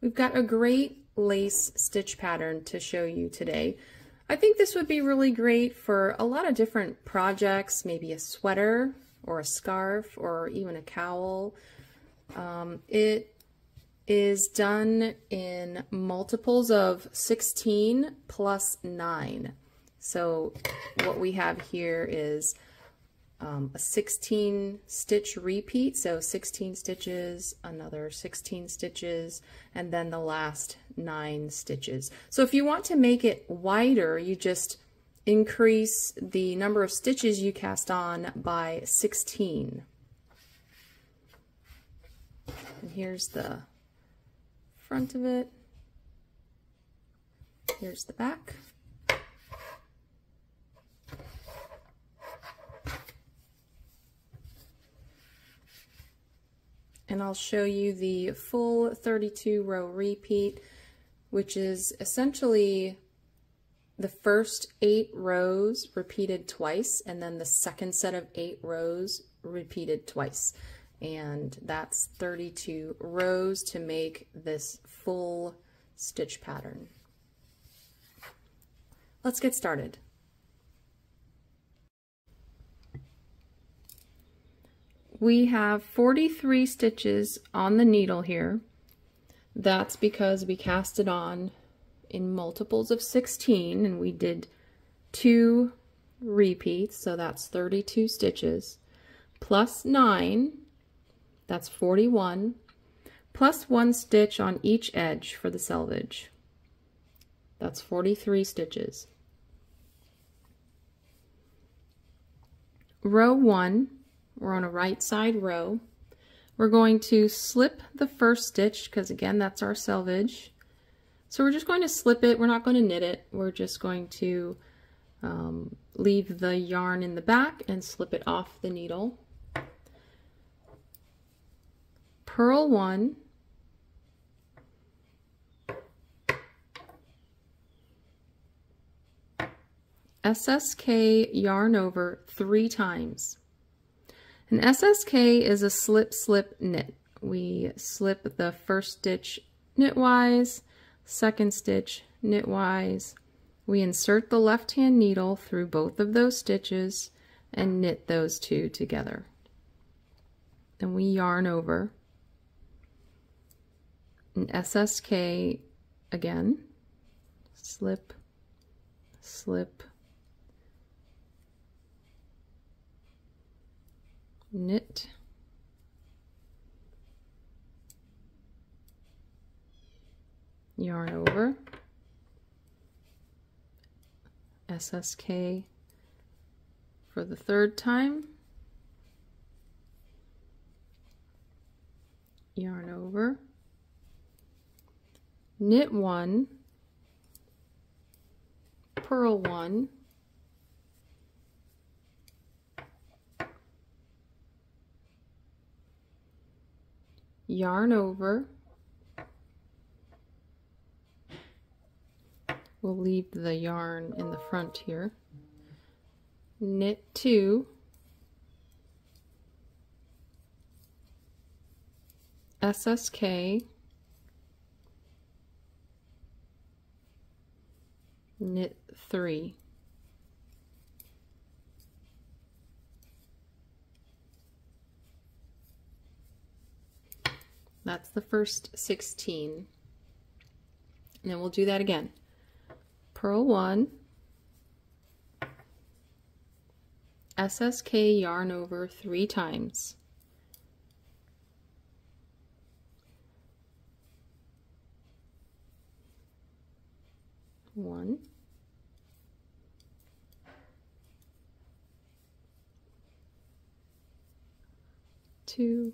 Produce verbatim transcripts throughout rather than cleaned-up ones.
We've got a great lace stitch pattern to show you today. I think this would be really great for a lot of different projects, maybe a sweater or a scarf or even a cowl. Um, it is done in multiples of sixteen plus nine. So what we have here is um, a sixteen stitch repeat. So sixteen stitches, another sixteen stitches, and then the last nine stitches. So if you want to make it wider, you just increase the number of stitches you cast on by sixteen. And here's the front of it. Here's the back. And I'll show you the full thirty-two row repeat, which is essentially the first eight rows repeated twice, and then the second set of eight rows repeated twice. And that's thirty-two rows to make this full stitch pattern. Let's get started. We have forty-three stitches on the needle here. That's because we cast it on in multiples of sixteen, and we did two repeats, so that's thirty-two stitches, plus nine, that's forty-one, plus one stitch on each edge for the selvage. That's forty-three stitches. Row one, we're on a right side row. We're going to slip the first stitch, because again, that's our selvage. So we're just going to slip it. We're not going to knit it. We're just going to um, leave the yarn in the back and slip it off the needle. Purl one, S S K yarn over three times. An S S K is a slip, slip, knit. We slip the first stitch knitwise, second stitch knitwise. We insert the left-hand needle through both of those stitches and knit those two together. Then we yarn over an S S K again, slip, slip, knit, yarn over, S S K for the third time, yarn over, knit one, purl one, yarn over. We'll leave the yarn in the front here. Knit two, S S K, knit three, that's the first sixteen, and then we'll do that again. Purl one, S S K yarn over three times, one, two,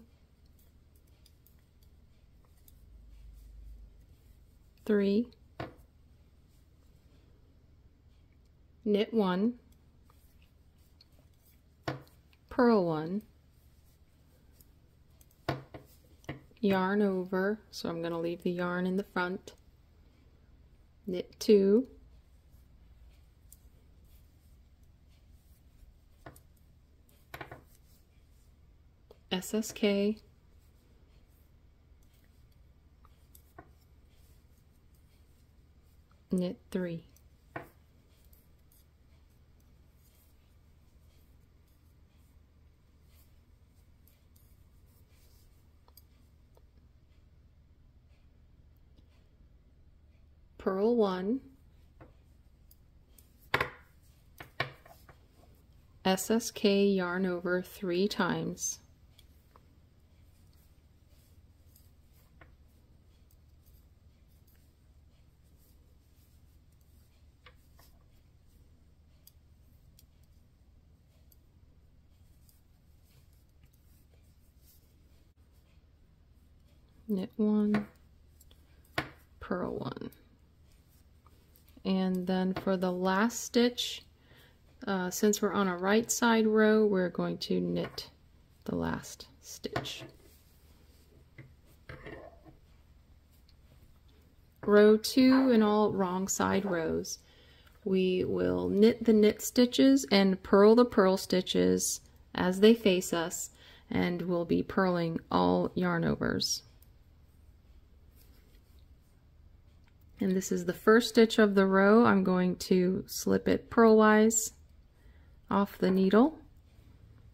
three, knit one, purl one, yarn over, so I'm going to leave the yarn in the front, knit two, S S K, knit three. Purl one, S S K yarn over three times, knit one, purl one. And then for the last stitch, uh, since we're on a right side row, we're going to knit the last stitch. Row two and all wrong side rows, we will knit the knit stitches and purl the purl stitches as they face us, and we'll be purling all yarn overs. And this is the first stitch of the row. I'm going to slip it purlwise off the needle.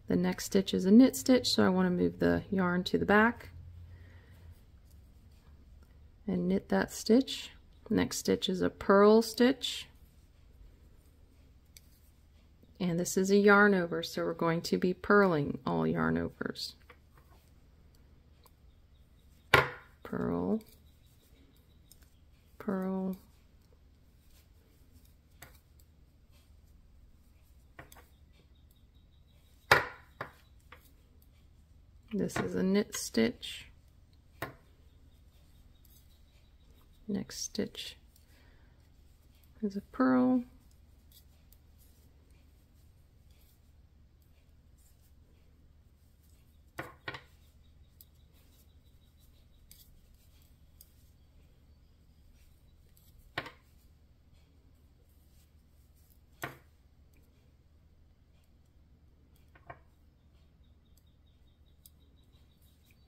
The next stitch is a knit stitch, so I want to move the yarn to the back and knit that stitch. Next stitch is a purl stitch. And this is a yarn over, so we're going to be purling all yarn overs. Purl. Purl, this is a knit stitch, next stitch is a purl,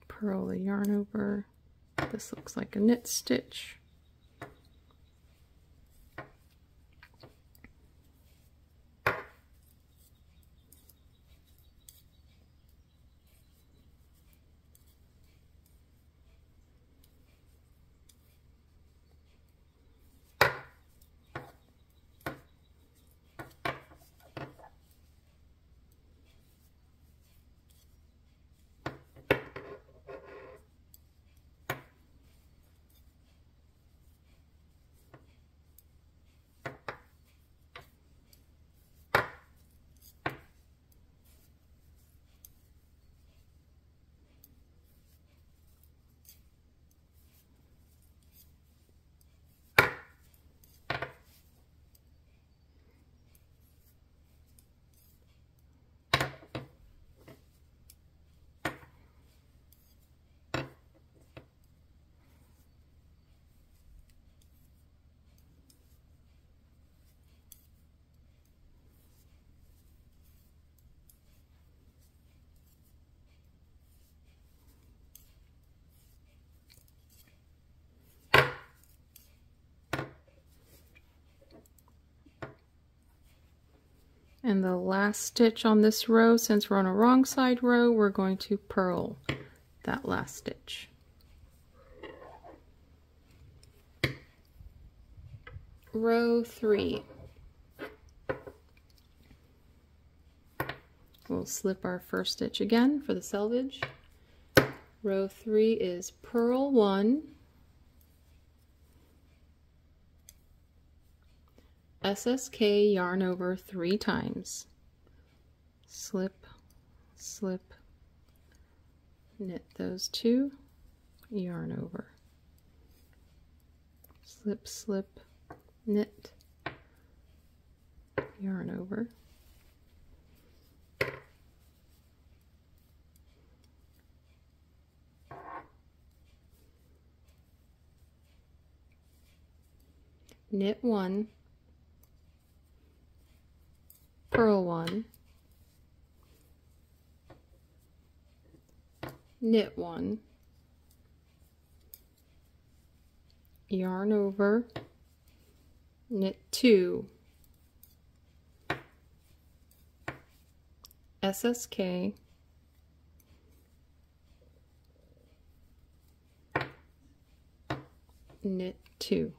purl the yarn over. This looks like a knit stitch. And the last stitch on this row, since we're on a wrong side row, we're going to purl that last stitch. Row three. We'll slip our first stitch again for the selvage. Row three is purl one, S S K yarn over three times, slip, slip, knit those two, yarn over, slip, slip, knit, yarn over, knit one, purl one, knit one, yarn over, knit two, S S K, knit two.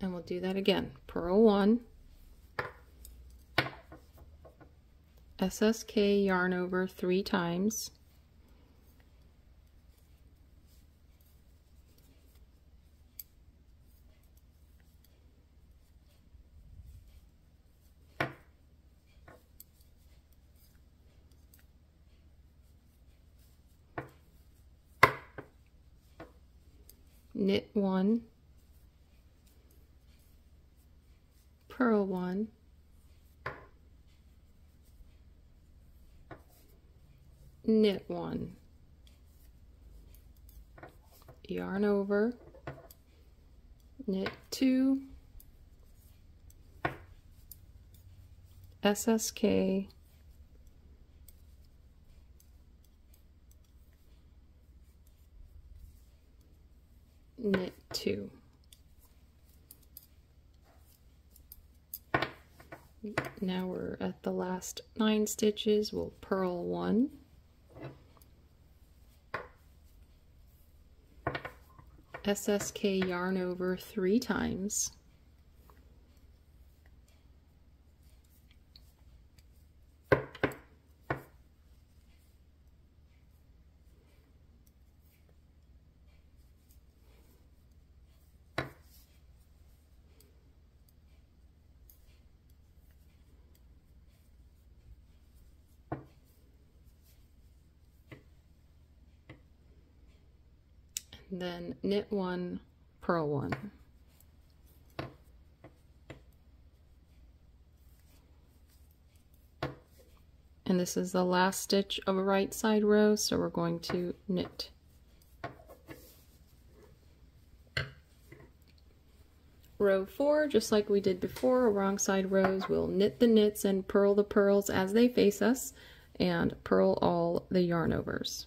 And we'll do that again. Purl one, S S K yarn over three times, knit one, purl one, knit one, yarn over, knit two, S S K, knit two. Now we're at the last nine stitches. We'll purl one, S S K yarn over three times, then knit one, purl one. And this is the last stitch of a right side row, so we're going to knit. Row four, just like we did before, wrong side rows, we'll knit the knits and purl the purls as they face us, and purl all the yarn overs.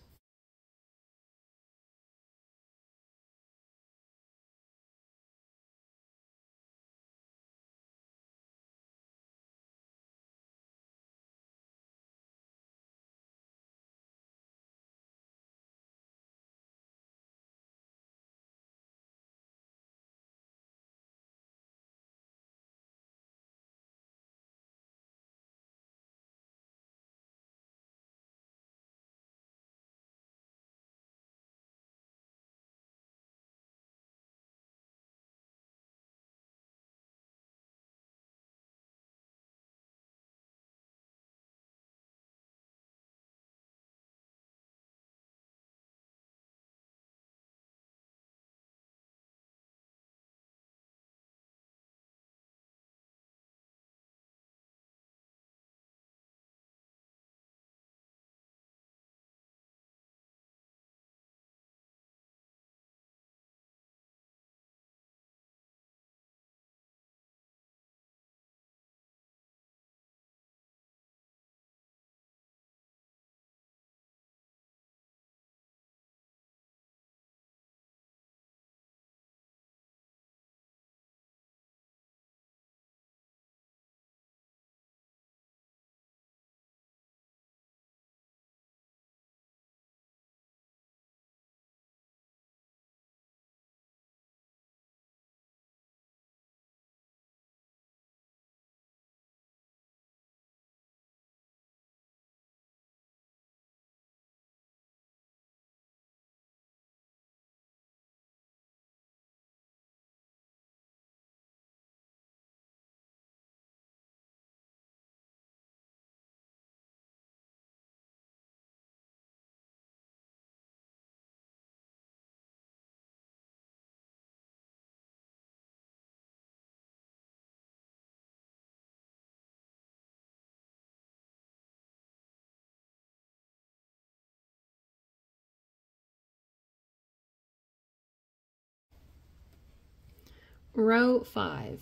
Row five.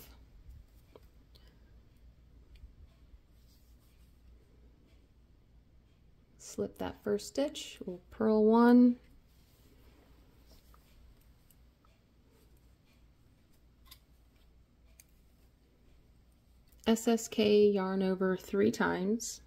slip that first stitch, we'll purl one, S S K yarn over three times,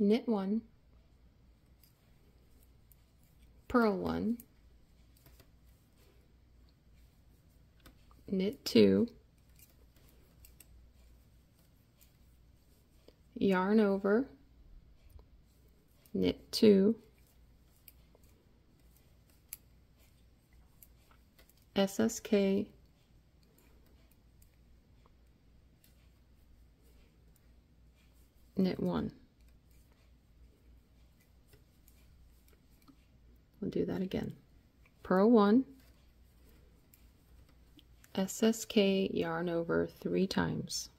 knit one, purl one, knit two, yarn over, knit two, S S K, knit one. We'll do that again. Purl one, S S K yarn over three times,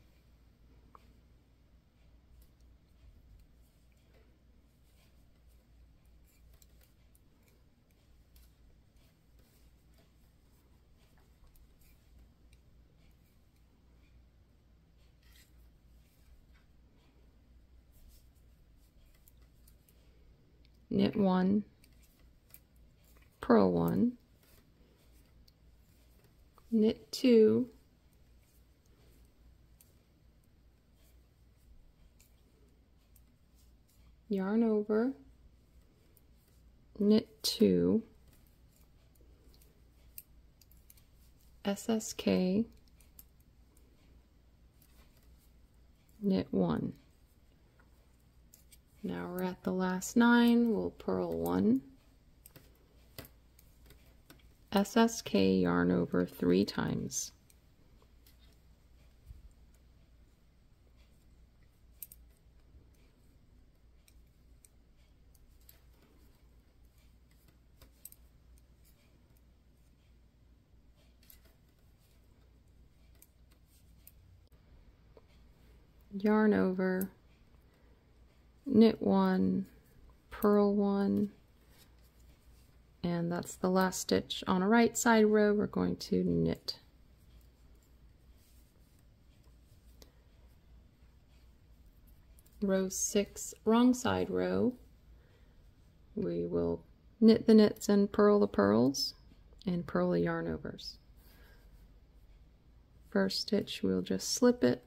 knit one, purl one, knit two, yarn over, knit two, S S K, knit one. Now we're at the last nine, we'll purl one, S S K yarn over three times, yarn over, knit one, purl one, and that's the last stitch on a right side row. We're going to knit. Row six, wrong side row, we will knit the knits and purl the purls and purl the yarn overs. First stitch, we'll just slip it,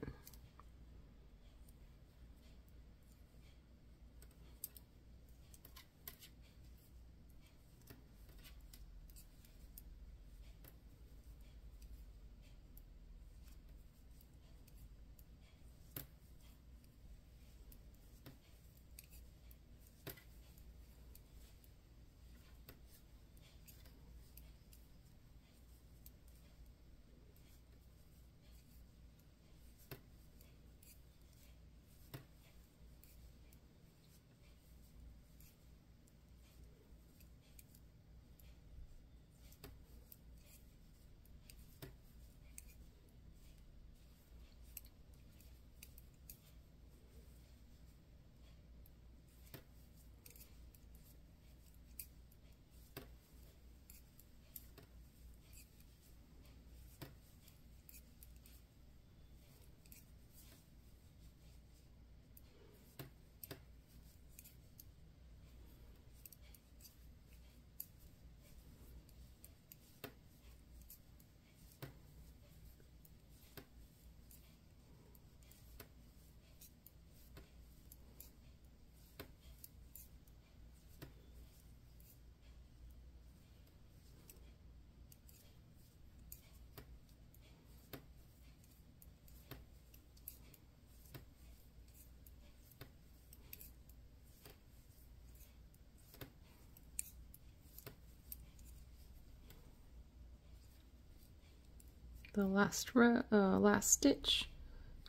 the last row, uh, last stitch.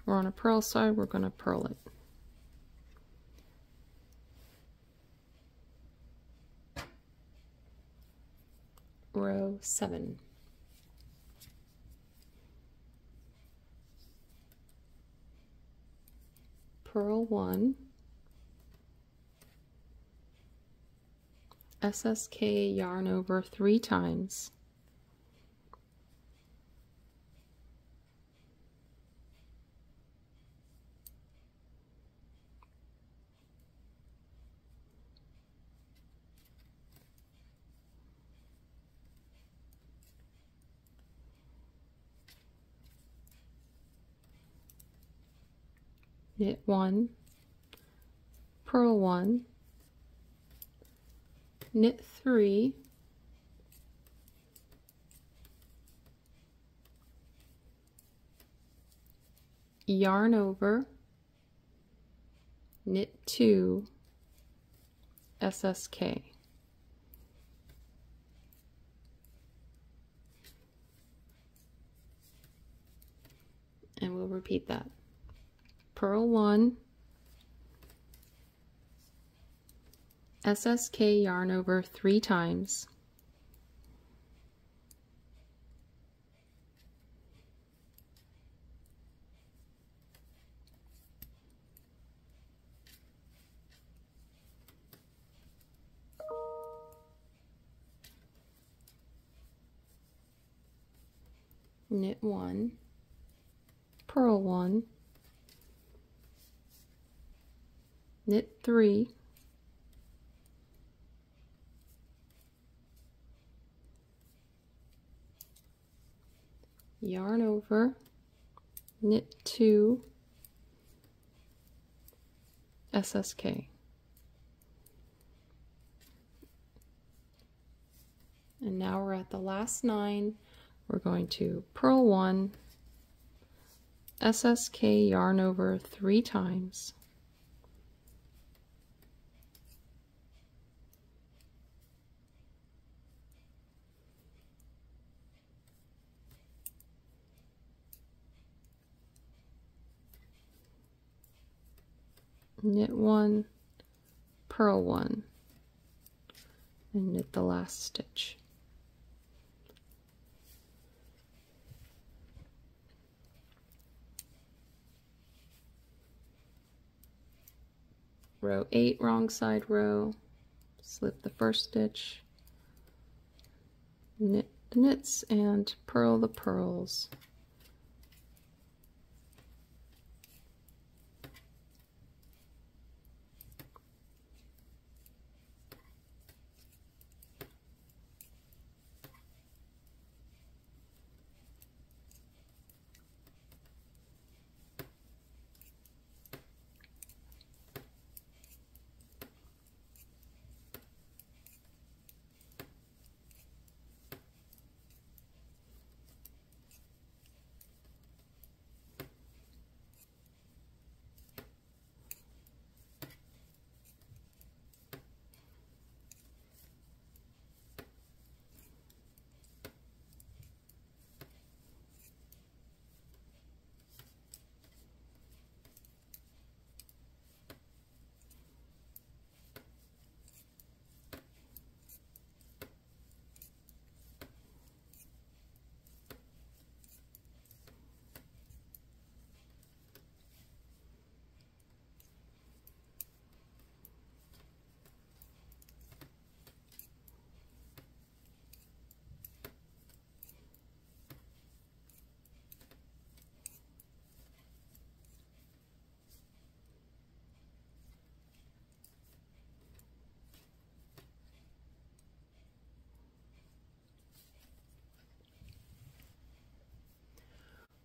We're on a purl side, we're going to purl it. Row seven. purl one, S S K yarn over three times, knit one, purl one, knit three, yarn over, knit two, S S K. And we'll repeat that. Purl one, S S K yarn over three times, knit one, purl one, knit three, yarn over, knit two, S S K. And now we're at the last nine. We're going to purl one, S S K yarn over three times, knit one, purl one, and knit the last stitch. Row eight, wrong side row, slip the first stitch, knit the knits, and purl the purls.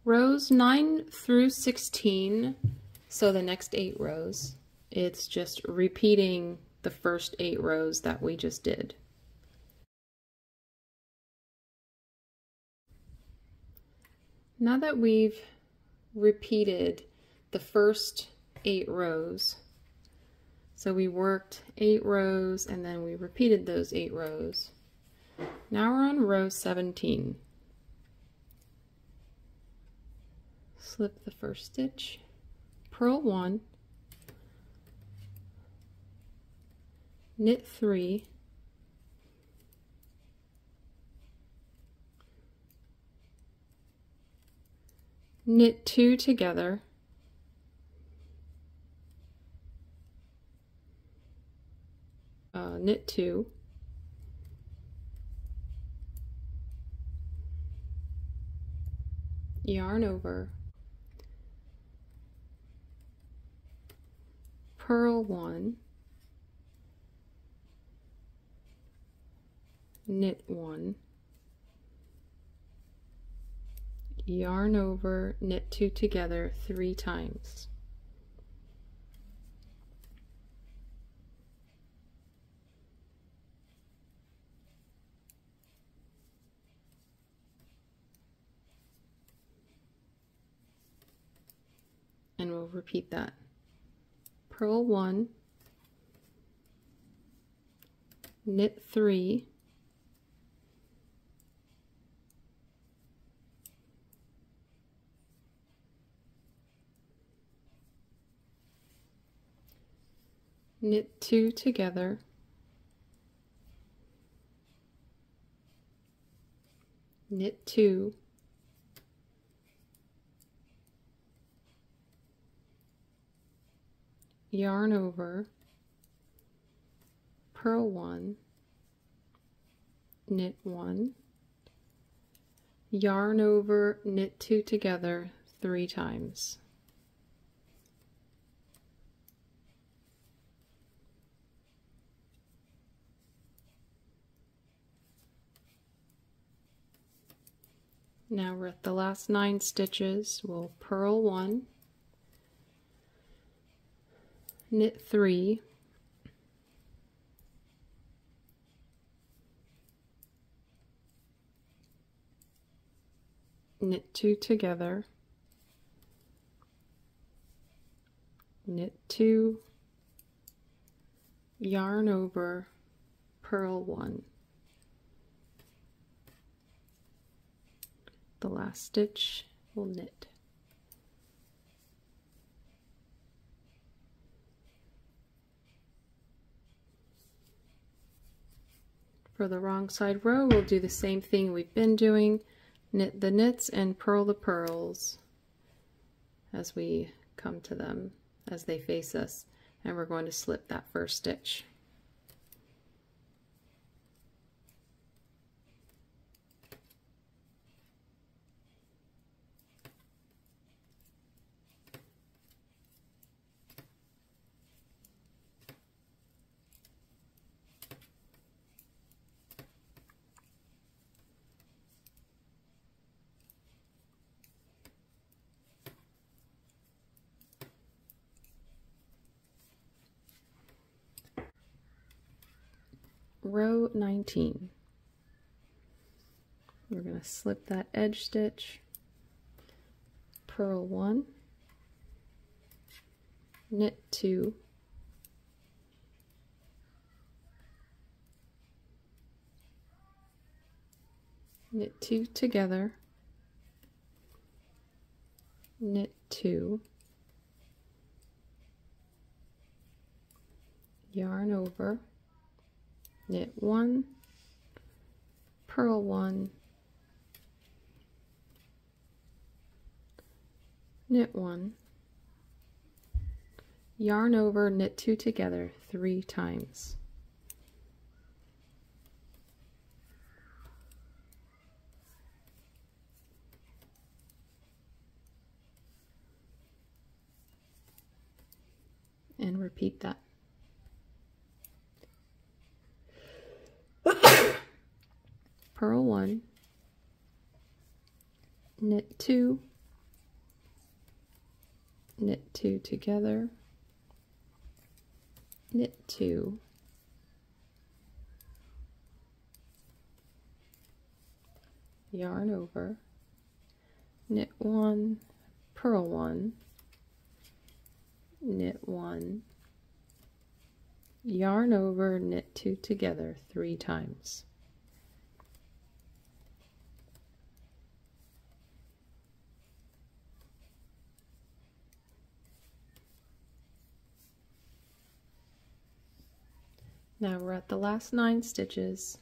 Rows nine through sixteen, so the next eight rows, it's just repeating the first eight rows that we just did. Now that we've repeated the first eight rows, so we worked eight rows and then we repeated those eight rows. Now we're on row seventeen. Slip the first stitch, purl one, knit three, knit two together, knit two, yarn over, purl one, knit one, yarn over, knit two together three times. And we'll repeat that. Purl one, knit three, knit two together, knit two, yarn over, purl one, knit one, yarn over, knit two together three times. Now we're at the last nine stitches. We'll purl one, knit three, knit two together, knit two, yarn over, purl one. The last stitch we'll knit. For the wrong side row, we'll do the same thing we've been doing, knit the knits and purl the purls as we come to them, as they face us, and we're going to slip that first stitch. Row nineteen. We're going to slip that edge stitch, purl one, knit two, knit two together, knit two, yarn over, knit one, purl one, knit one, yarn over, knit two together three times. And repeat that. Purl one, knit two, knit two together, knit two, yarn over, knit one, purl one, knit one, yarn over, knit two together three times. Now we're at the last nine stitches.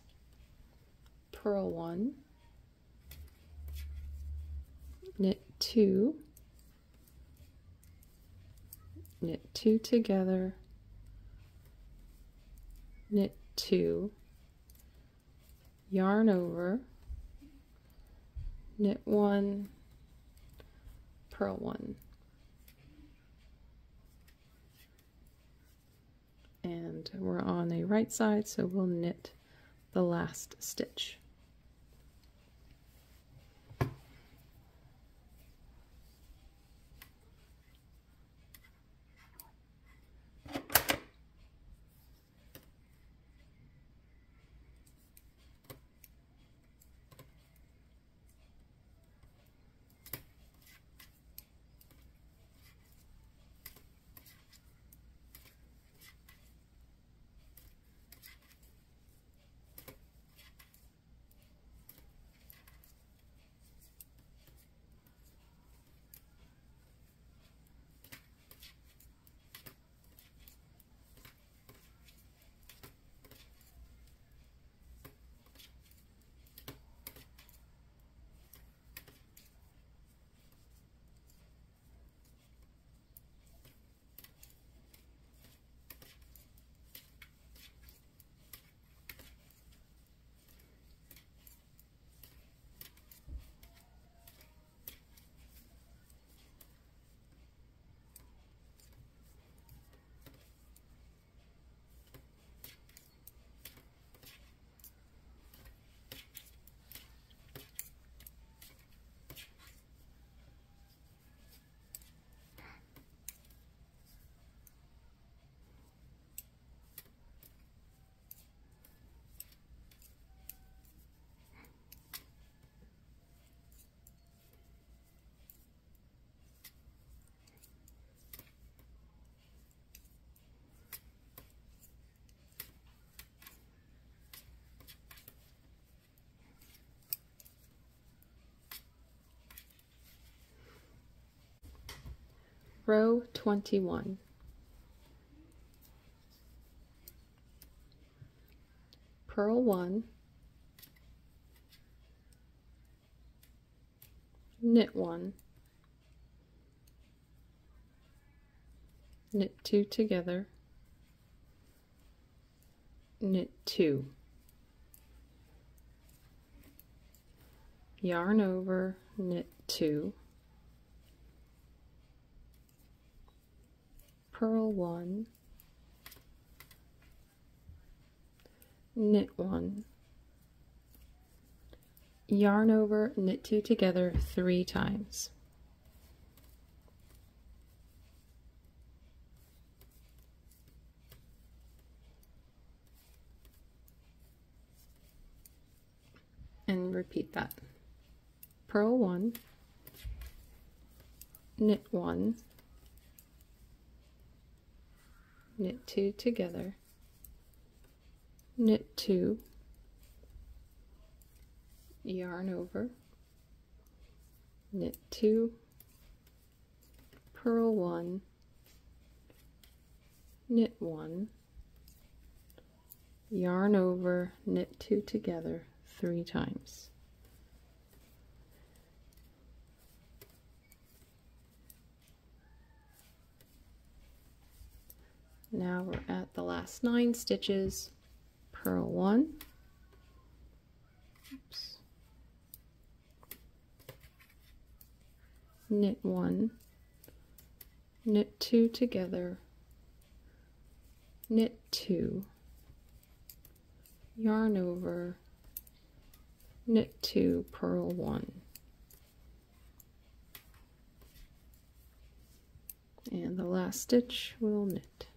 Purl one, knit two, knit two together, knit two, yarn over, knit one, purl one, and we're on the right side, so we'll knit the last stitch. Row twenty-one. Purl one, knit one, knit two together, knit two, yarn over, knit two, purl one, knit one, yarn over, knit two together three times. And repeat that. Purl one, knit one, knit two together, knit two, yarn over, knit two, purl one, knit one, yarn over, knit two together three times. Now we're at the last nine stitches. Purl one, oops, knit one, knit two together, knit two, yarn over, knit two, purl one. And the last stitch we'll knit.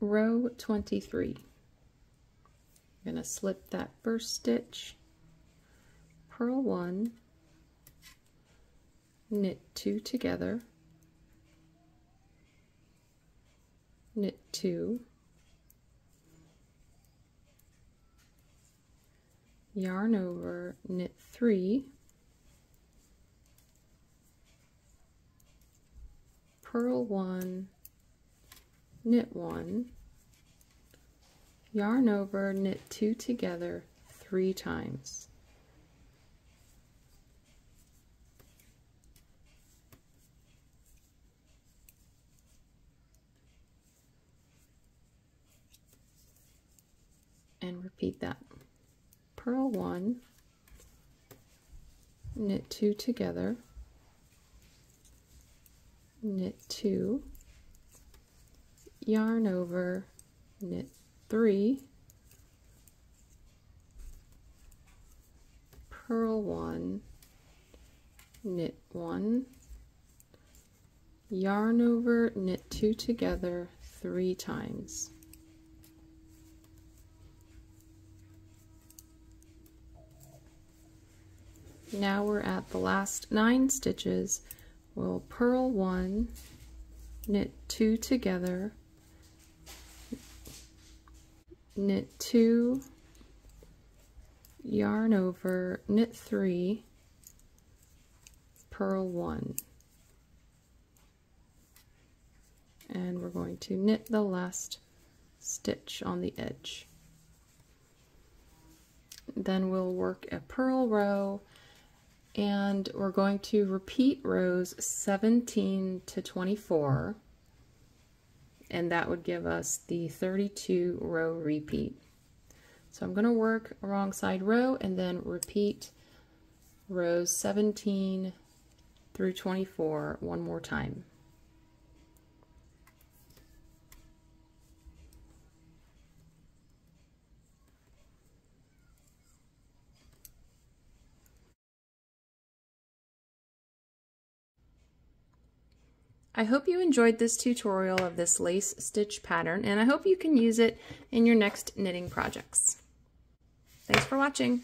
row twenty-three. I'm going to slip that first stitch, purl one, knit two together, knit two, yarn over, knit three, purl one, knit one, yarn over, knit two together three times. And repeat that. Purl one, knit two together, knit two, yarn over, knit three, purl one, knit one, yarn over, knit two together three times. Now we're at the last nine stitches. We'll purl one, knit two together, knit two, yarn over, knit three, purl one. And we're going to knit the last stitch on the edge. Then we'll work a purl row, and we're going to repeat rows seventeen to twenty-four, and that would give us the thirty-two row repeat. So I'm going to work wrong side row and then repeat rows seventeen through twenty-four one more time. I hope you enjoyed this tutorial of this lace stitch pattern, and I hope you can use it in your next knitting projects. Thanks for watching!